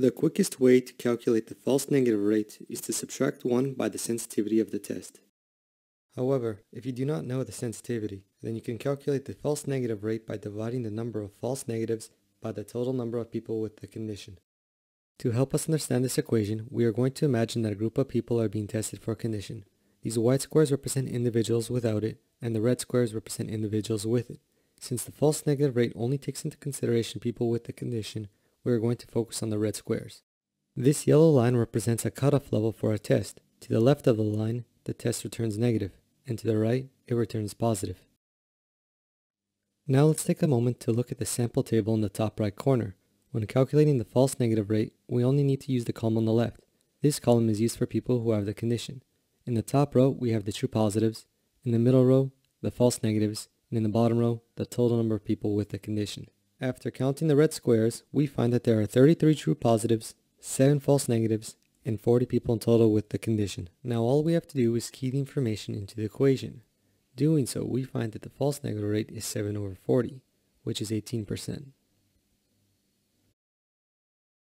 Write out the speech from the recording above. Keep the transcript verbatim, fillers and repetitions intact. The quickest way to calculate the false negative rate is to subtract one by the sensitivity of the test. However, if you do not know the sensitivity, then you can calculate the false negative rate by dividing the number of false negatives by the total number of people with the condition. To help us understand this equation, we are going to imagine that a group of people are being tested for a condition. These white squares represent individuals without it, and the red squares represent individuals with it. Since the false negative rate only takes into consideration people with the condition, we are going to focus on the red squares. This yellow line represents a cutoff level for a test. To the left of the line, the test returns negative, and to the right, it returns positive. Now let's take a moment to look at the sample table in the top right corner. When calculating the false negative rate, we only need to use the column on the left. This column is used for people who have the condition. In the top row, we have the true positives, in the middle row, the false negatives, and in the bottom row, the total number of people with the condition. After counting the red squares, we find that there are thirty-three true positives, seven false negatives, and forty people in total with the condition. Now all we have to do is key the information into the equation. Doing so, we find that the false negative rate is seven over forty, which is eighteen percent.